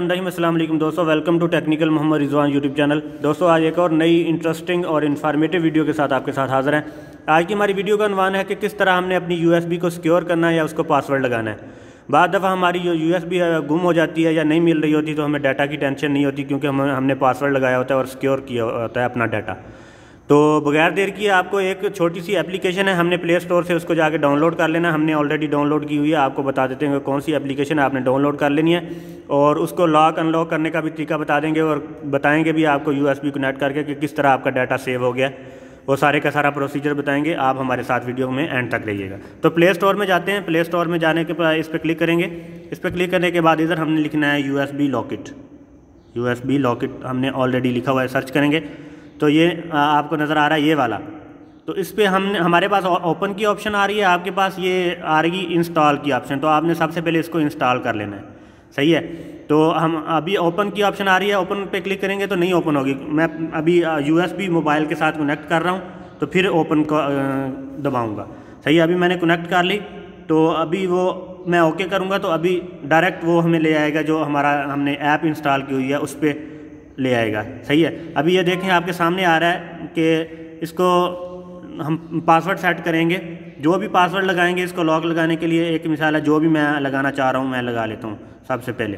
अस्सलामुअलैकुम दोस्तों, welcome to technical Mohammad Rizwan YouTube channel. दोस्तों, आज एक और नई इंटरेस्टिंग और इन्फॉर्मेटिव वीडियो के साथ आपके साथ हाज़िर हैं। आज की हमारी वीडियो का अनुमान है कि किस तरह हमने अपनी USB को सिक्योर करना है या उसको पासवर्ड लगाना है। बाद दफ़ा हमारी जो USB गुम हो जाती है या नहीं मिल रही होती तो हमें डाटा की टेंशन नहीं होती, क्योंकि हमने पासवर्ड लगाया होता है और सिक्योर किया होता है अपना डाटा। तो बगैर देर की आपको एक छोटी सी एप्लीकेशन है, हमने प्ले स्टोर से उसको जाके डाउनलोड कर लेना। हमने ऑलरेडी डाउनलोड की हुई है, आपको बता देते हैं कौन सी एप्लीकेशन आपने डाउनलोड कर लेनी है और उसको लॉक अनलॉक करने का भी तरीका बता देंगे और बताएंगे भी आपको USB कनेक्ट करके कि किस तरह आपका डाटा सेव हो गया। वो सारे का सारा प्रोसीजर बताएंगे। आप हमारे साथ वीडियो में एंड तक रहिएगा। तो प्ले स्टोर में जाते हैं। प्ले स्टोर में जाने के बाद इस पर क्लिक करेंगे। इस पर क्लिक करने के बाद इधर हमने लिखना है USB लॉकेट हमने ऑलरेडी लिखा हुआ है। सर्च करेंगे तो ये आपको नज़र आ रहा है ये वाला। तो इस पर हमारे पास ओपन की ऑप्शन आ रही है, आपके पास ये आ रही इंस्टॉल की ऑप्शन। तो आपने सबसे पहले इसको इंस्टॉल कर लेना है, सही है। तो हम अभी ओपन की ऑप्शन आ रही है, ओपन पे क्लिक करेंगे तो नहीं ओपन होगी। मैं अभी USB मोबाइल के साथ कनेक्ट कर रहा हूँ तो फिर ओपन को दबाऊँगा, सही है। अभी मैंने कनेक्ट कर ली तो अभी वो मैं ओके करूँगा तो अभी डायरेक्ट वो हमें ले आएगा, जो हमने ऐप इंस्टॉल की हुई है उस पर ले आएगा, सही है। अभी ये देखें आपके सामने आ रहा है कि इसको हम पासवर्ड सेट करेंगे। जो भी पासवर्ड लगाएंगे, इसको लॉक लगाने के लिए एक मिसाल है, जो भी मैं लगाना चाह रहा हूँ मैं लगा लेता हूँ। सबसे पहले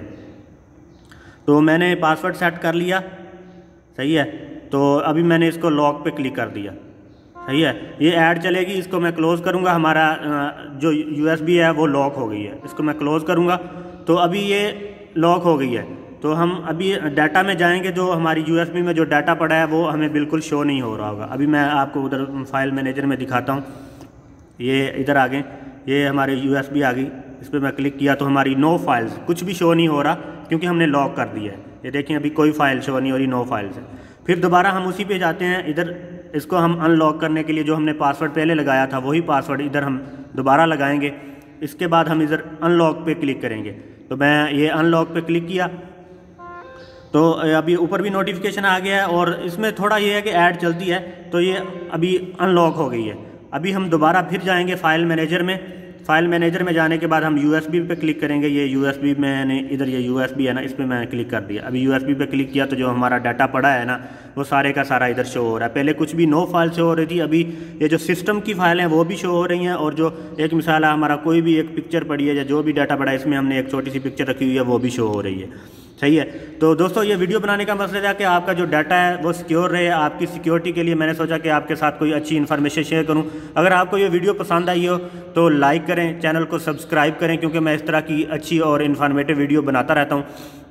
तो मैंने पासवर्ड सेट कर लिया, सही है। तो अभी मैंने इसको लॉक पे क्लिक कर दिया, सही है। ये ऐड चलेगी, इसको मैं क्लोज़ करूँगा। हमारा जो USB है वो लॉक हो गई है, इसको मैं क्लोज़ करूँगा तो अभी ये लॉक हो गई है। तो हम अभी डाटा में जाएंगे, जो हमारी USB में जो डाटा पड़ा है वो हमें बिल्कुल शो नहीं हो रहा होगा। अभी मैं आपको उधर फाइल मैनेजर में दिखाता हूँ। ये इधर आ गए, ये हमारे USB आ गई। इस पर मैं क्लिक किया तो हमारी नो फाइल्स कुछ भी शो नहीं हो रहा, क्योंकि हमने लॉक कर दिया है। ये देखिए अभी कोई फाइल शो नहीं हो रही, नो फाइल्स है। फिर दोबारा हम उसी पर जाते हैं। इधर इसको हम अनलॉक करने के लिए जो हमने पासवर्ड पहले लगाया था वही पासवर्ड इधर हम दोबारा लगाएँगे। इसके बाद हम इधर अनलॉक पर क्लिक करेंगे। तो मैं ये अनलॉक पर क्लिक किया तो अभी ऊपर भी नोटिफिकेशन आ गया है और इसमें थोड़ा ये है कि ऐड चलती है, तो ये अभी अनलॉक हो गई है। अभी हम दोबारा फिर जाएंगे फाइल मैनेजर में। फाइल मैनेजर में जाने के बाद हम USB पे क्लिक करेंगे। ये USB मैंने इधर ये USB है ना, इस पर मैंने क्लिक कर दिया। अभी USB पे क्लिक किया तो जो हमारा डाटा पड़ा है ना वो सारे का सारा इधर शो हो रहा है। पहले कुछ भी नो फाइल शो हो रही थी, अभी ये जो सिस्टम की फाइल है वो भी शो हो रही हैं। और जो एक मिसाल है, हमारा कोई भी एक पिक्चर पड़ी है या जो भी डाटा पड़ा है, इसमें हमने एक छोटी सी पिक्चर रखी हुई है वो भी शो हो रही है, सही है। तो दोस्तों, ये वीडियो बनाने का मकसद है कि आपका जो डाटा है वो सिक्योर रहे। आपकी सिक्योरिटी के लिए मैंने सोचा कि आपके साथ कोई अच्छी इन्फॉर्मेशन शेयर करूं। अगर आपको ये वीडियो पसंद आई हो तो लाइक करें, चैनल को सब्सक्राइब करें, क्योंकि मैं इस तरह की अच्छी और इन्फॉर्मेटिव वीडियो बनाता रहता हूं।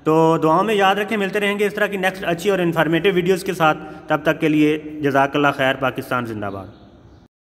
तो दुआओं में याद रखें, मिलते रहेंगे इस तरह की नेक्स्ट अच्छी और इन्फॉर्मेटिव वीडियोज़ के साथ। तब तक के लिए जज़ाकल्लाह खैर। पाकिस्तान जिंदाबाद।